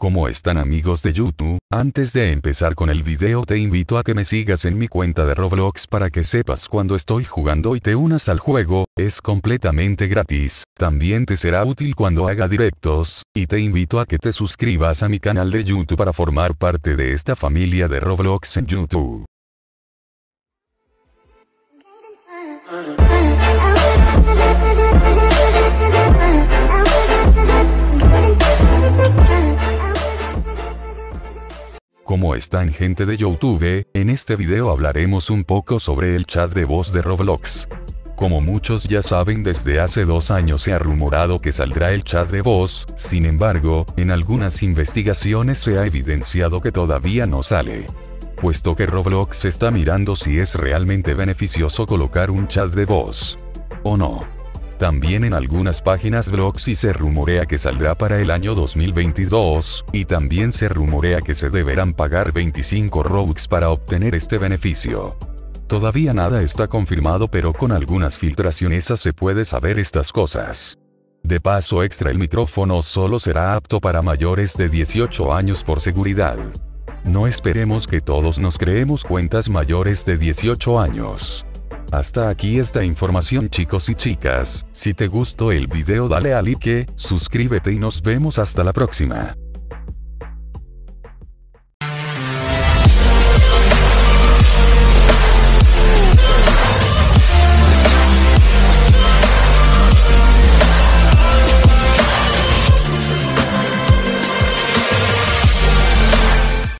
¿Cómo están amigos de YouTube? Antes de empezar con el video te invito a que me sigas en mi cuenta de Roblox para que sepas cuando estoy jugando y te unas al juego, es completamente gratis. También te será útil cuando haga directos, y te invito a que te suscribas a mi canal de YouTube para formar parte de esta familia de Roblox en YouTube. ¿Cómo están gente de YouTube? En este video hablaremos un poco sobre el chat de voz de Roblox. Como muchos ya saben, desde hace 2 años se ha rumorado que saldrá el chat de voz, sin embargo, en algunas investigaciones se ha evidenciado que todavía no sale. Puesto que Roblox está mirando si es realmente beneficioso colocar un chat de voz o no. También en algunas páginas blogs y se rumorea que saldrá para el año 2022, y también se rumorea que se deberán pagar 25 Robux para obtener este beneficio. Todavía nada está confirmado, pero con algunas filtraciones se puede saber estas cosas. De paso extra, el micrófono solo será apto para mayores de 18 años por seguridad. No esperemos que todos nos creemos cuentas mayores de 18 años. Hasta aquí esta información chicos y chicas, si te gustó el video dale a like, suscríbete y nos vemos hasta la próxima.